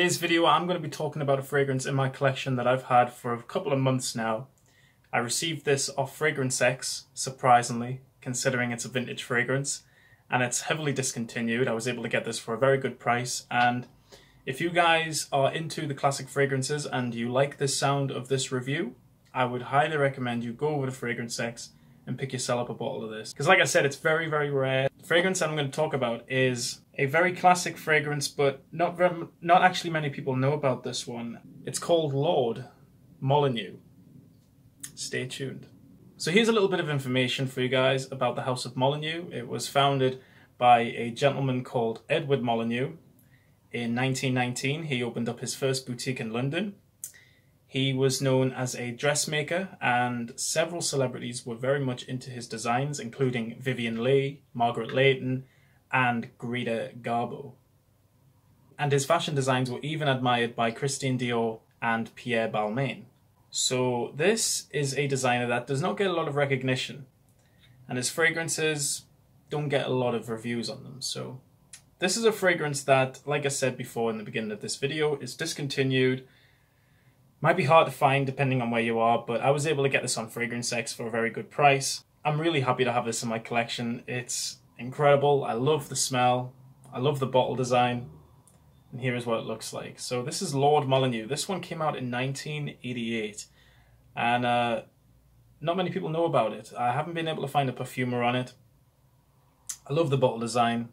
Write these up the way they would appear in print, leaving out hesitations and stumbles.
today's video, I'm going to be talking about a fragrance in my collection that I've had for a couple of months now. I received this off FragranceX, surprisingly, considering it's a vintage fragrance, and it's heavily discontinued. I was able to get this for a very good price, and if you guys are into the classic fragrances and you like the sound of this review, I would highly recommend you go over to FragranceX and pick yourself up a bottle of this. Because like I said, it's very, very rare. The fragrance I'm going to talk about is a very classic fragrance, but not actually many people know about this one. It's called Lord Molyneux. Stay tuned. So here's a little bit of information for you guys about the House of Molyneux. It was founded by a gentleman called Edward Molyneux. In 1919, he opened up his first boutique in London. He was known as a dressmaker, and several celebrities were very much into his designs, including Vivian Leigh, Margaret Layton, and Greta Garbo. And his fashion designs were even admired by Christine Dior and Pierre Balmain. So this is a designer that does not get a lot of recognition, and his fragrances don't get a lot of reviews on them. So this is a fragrance that, like I said before in the beginning of this video, is discontinued. Might be hard to find depending on where you are, but I was able to get this on FragranceX for a very good price. I'm really happy to have this in my collection. It's incredible. I love the smell. I love the bottle design. And here is what it looks like. So this is Lord Molyneux. This one came out in 1988. And not many people know about it. I haven't been able to find a perfumer on it. I love the bottle design.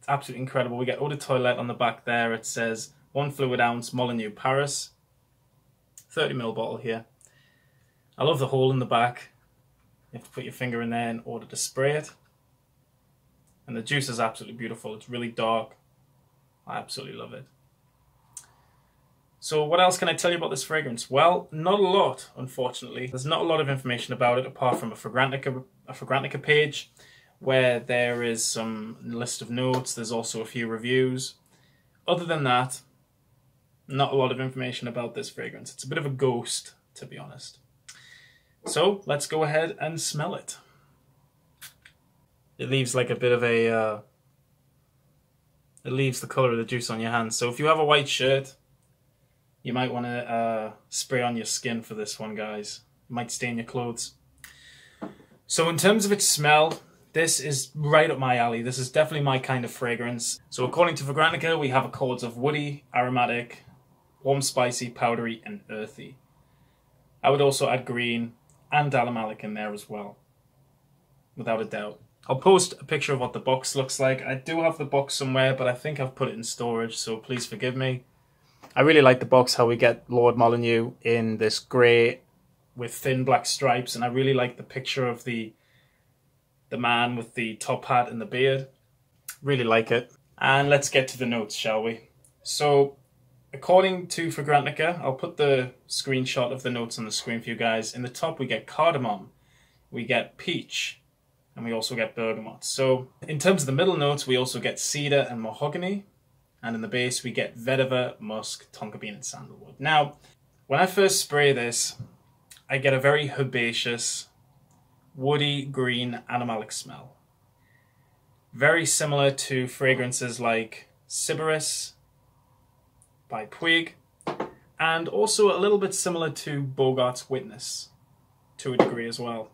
It's absolutely incredible. We get Eau de Toilette on the back there. It says 1 fluid ounce Molyneux Paris. 30 ml bottle here. I love the hole in the back. You have to put your finger in there in order to spray it. And the juice is absolutely beautiful. It's really dark. I absolutely love it. So what else can I tell you about this fragrance? Well, not a lot, unfortunately. There's not a lot of information about it apart from a Fragrantica page where there is some list of notes. There's also a few reviews. Other than that, not a lot of information about this fragrance. It's a bit of a ghost, to be honest. So let's go ahead and smell it. It leaves like a bit of a, it leaves the color of the juice on your hands. So if you have a white shirt, you might want to spray on your skin for this one, guys. It might stain your clothes. So in terms of its smell, this is right up my alley. This is definitely my kind of fragrance. So according to Fragrantica, we have accords of woody, aromatic, warm, spicy, powdery, and earthy. I would also add green and almalic in there as well, without a doubt. I'll post a picture of what the box looks like. I do have the box somewhere, but I think I've put it in storage, so please forgive me. I really like the box, how we get Lord Molyneux in this grey with thin black stripes, and I really like the picture of the man with the top hat and the beard. Really like it. And let's get to the notes, shall we? So according to Fragrantica, I'll put the screenshot of the notes on the screen for you guys. In the top, we get cardamom, we get peach, and we also get bergamot. So in terms of the middle notes, we also get cedar and mahogany. And in the base, we get vetiver, musk, tonka bean, and sandalwood. Now, when I first spray this, I get a very herbaceous, woody, green, animalic smell. Very similar to fragrances like Sybaris by Puig, and also a little bit similar to Bogart's Witness to a degree as well.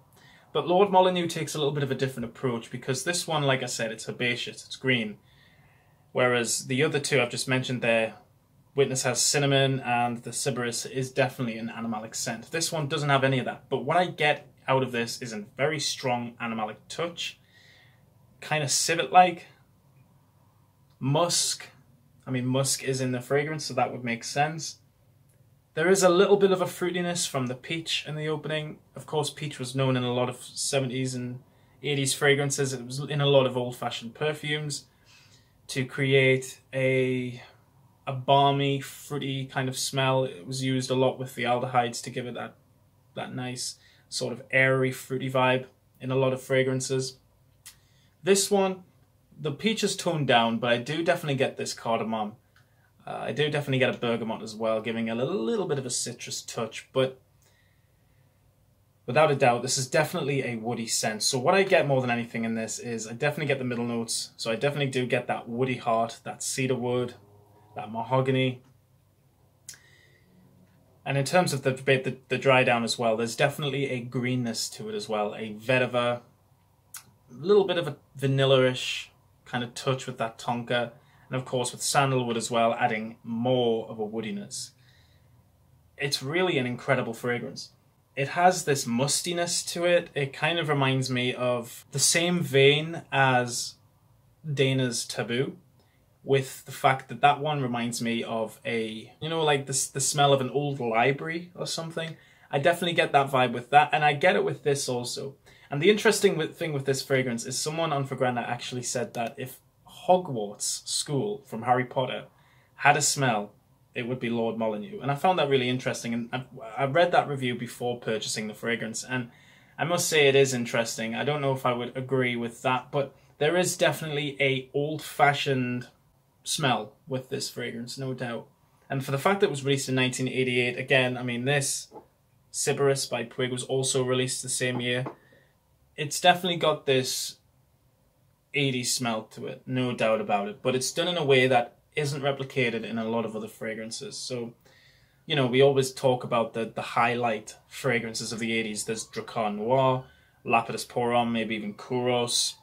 But Lord Molyneux takes a little bit of a different approach, because this one, like I said, it's herbaceous, it's green. Whereas the other two I've just mentioned there, Witness has cinnamon and the Sybaris is definitely an animalic scent. This one doesn't have any of that, but what I get out of this is a very strong animalic touch, kind of civet-like. Musk, I mean, musk is in the fragrance, so that would make sense. There is a little bit of a fruitiness from the peach in the opening. Of course, peach was known in a lot of 70s and 80s fragrances. It was in a lot of old-fashioned perfumes to create a balmy, fruity kind of smell. It was used a lot with the aldehydes to give it that nice sort of airy, fruity vibe in a lot of fragrances. This one, the peach is toned down, but I do definitely get this cardamom. I do definitely get a bergamot as well, giving a little bit of a citrus touch, but without a doubt, this is definitely a woody scent. So what I get more than anything in this is I definitely get the middle notes. So I definitely do get that woody heart, that cedar wood, that mahogany. And in terms of the dry down as well, there's definitely a greenness to it as well, a vetiver, a little bit of a vanilla-ish kind of touch with that tonka, and of course with sandalwood as well, adding more of a woodiness. It's really an incredible fragrance. It has this mustiness to it. It kind of reminds me of the same vein as Dana's Taboo, with the fact that that one reminds me of a, you know, like the smell of an old library or something. I definitely get that vibe with that, and I get it with this also. And the interesting thing with this fragrance is someone on Fragrantica actually said that if Hogwarts School from Harry Potter had a smell, it would be Lord Molyneux. And I found that really interesting, and I read that review before purchasing the fragrance, and I must say it is interesting. I don't know if I would agree with that, but there is definitely a old-fashioned smell with this fragrance, no doubt. And for the fact that it was released in 1988, again, I mean, this Sybaris by Puig was also released the same year. It's definitely got this 80s smell to it, no doubt about it, but it's done in a way that isn't replicated in a lot of other fragrances. So, you know, we always talk about the highlight fragrances of the 80s. There's Drakkar Noir, Lapidus Pour Homme, maybe even Kouros,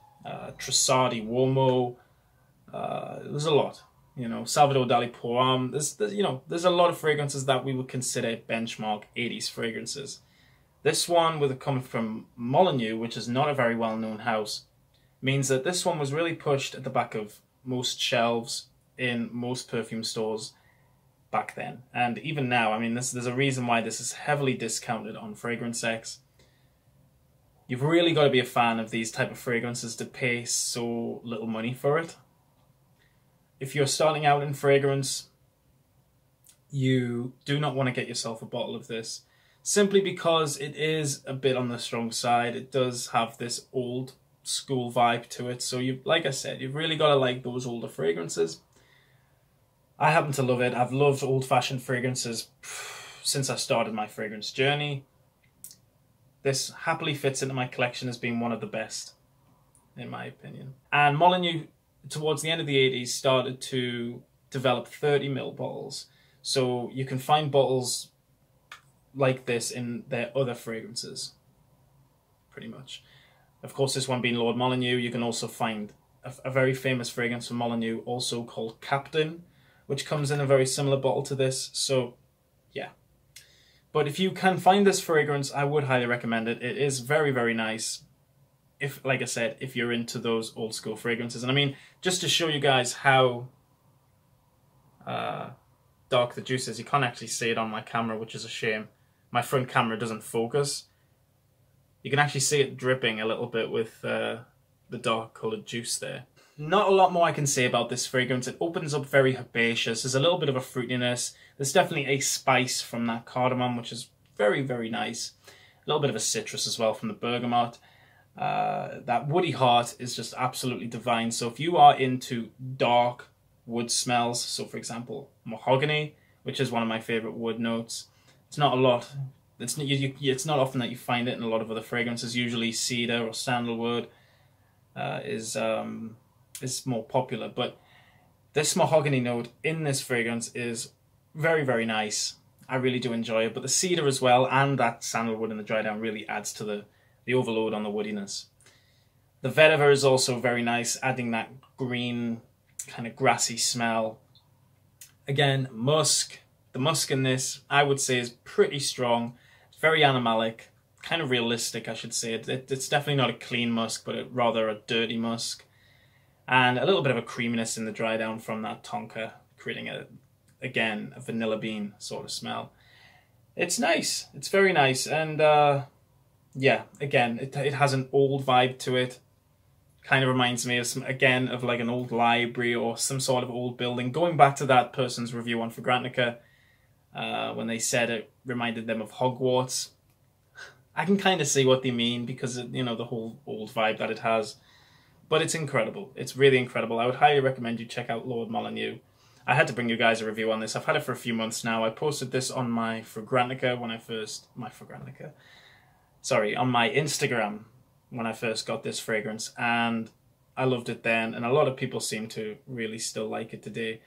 Trussardi, Uomo. There's a lot, you know, Salvador Dali Pour Homme. There's a lot of fragrances that we would consider benchmark 80s fragrances. This one, with it coming from Molyneux, which is not a very well-known house, means that this one was really pushed at the back of most shelves in most perfume stores back then. And even now, I mean, there's a reason why this is heavily discounted on FragranceX. You've really got to be a fan of these type of fragrances to pay so little money for it. If you're starting out in fragrance, you do not want to get yourself a bottle of this, simply because it is a bit on the strong side. It does have this old school vibe to it. So, you, like I said, you've really got to like those older fragrances. I happen to love it. I've loved old-fashioned fragrances since I started my fragrance journey. This happily fits into my collection as being one of the best, in my opinion. And Molyneux, towards the end of the 80s, started to develop 30ml bottles. So you can find bottles like this in their other fragrances, pretty much. Of course, this one being Lord Molyneux, you can also find a very famous fragrance from Molyneux, also called Captain, which comes in a very similar bottle to this. So, yeah. But if you can find this fragrance, I would highly recommend it. It is very, very nice. If, like I said, if you're into those old school fragrances. And I mean, just to show you guys how dark the juice is, you can't actually see it on my camera, which is a shame. My front camera doesn't focus. You can actually see it dripping a little bit with the dark coloured juice there. Not a lot more I can say about this fragrance. It opens up very herbaceous. There's a little bit of a fruitiness. There's definitely a spice from that cardamom, which is very, very nice. A little bit of a citrus as well from the bergamot. That woody heart is just absolutely divine. So if you are into dark wood smells, so for example mahogany, which is one of my favorite wood notes, it's not a lot. It's not often that you find it in a lot of other fragrances. Usually cedar or sandalwood is more popular, but this mahogany note in this fragrance is very, very nice. I really do enjoy it, but the cedar as well and that sandalwood in the dry down really adds to the overload on the woodiness. The vetiver is also very nice, adding that green kind of grassy smell. Again, musk. The musk in this, I would say, is pretty strong. It's very animalic, kind of realistic, I should say. It's definitely not a clean musk, but rather a dirty musk. And a little bit of a creaminess in the dry down from that tonka, creating, again, a vanilla bean sort of smell. It's nice. It's very nice. And, yeah, again, it has an old vibe to it. Kind of reminds me of again, of like an old library or some sort of old building. Going back to that person's review on Fragrantica, when they said it reminded them of Hogwarts. I can kind of see what they mean because, you know, the whole old vibe that it has. But it's incredible. It's really incredible. I would highly recommend you check out Lord Molyneux. I had to bring you guys a review on this. I've had it for a few months now. I posted this on my Fragrantica when I first... Sorry, on my Instagram when I first got this fragrance, and I loved it then, and a lot of people seem to really still like it today.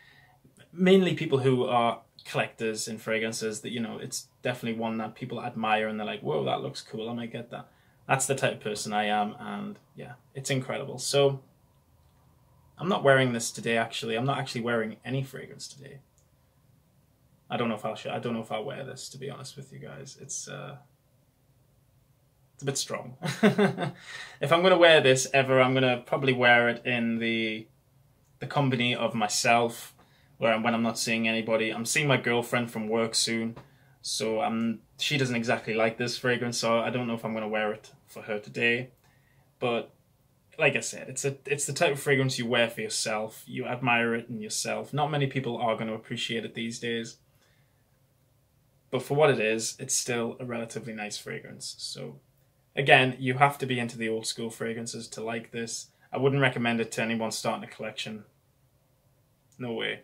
mainly people who are collectors in fragrances, that, you know, it's definitely one that people admire and they're like, whoa, that looks cool, I might get that. That's the type of person I am, and yeah, it's incredible. So I'm not wearing this today, actually. I'm not actually wearing any fragrance today. I don't know if I'll show, I don't know if I'll wear this, to be honest with you guys. It's a bit strong. If I'm gonna wear this ever, I'm gonna probably wear it in the company of myself, where when I'm not seeing anybody. I'm seeing my girlfriend from work soon, so she doesn't exactly like this fragrance, so I don't know if I'm gonna wear it for her today. But like I said, it's the type of fragrance you wear for yourself. You admire it in yourself. Not many people are going to appreciate it these days, but for what it is, it's still a relatively nice fragrance. So again, you have to be into the old school fragrances to like this. I wouldn't recommend it to anyone starting a collection. No way.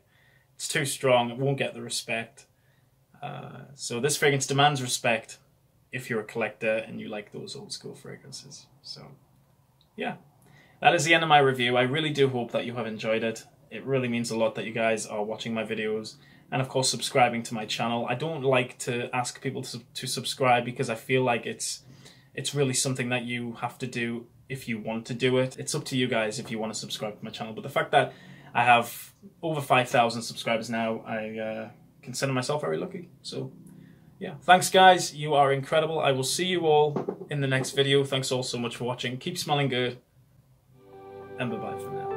It's too strong. It won't get the respect. So this fragrance demands respect if you're a collector and you like those old school fragrances. So yeah. That is the end of my review. I really do hope that you have enjoyed it. It really means a lot that you guys are watching my videos and, of course, subscribing to my channel. I don't like to ask people to subscribe because I feel like it's really something that you have to do if you want to do it. It's up to you guys if you want to subscribe to my channel. But the fact that I have over 5,000 subscribers now, I consider myself very lucky. So, yeah. Thanks, guys. You are incredible. I will see you all in the next video. Thanks all so much for watching. Keep smelling good. And bye-bye for now.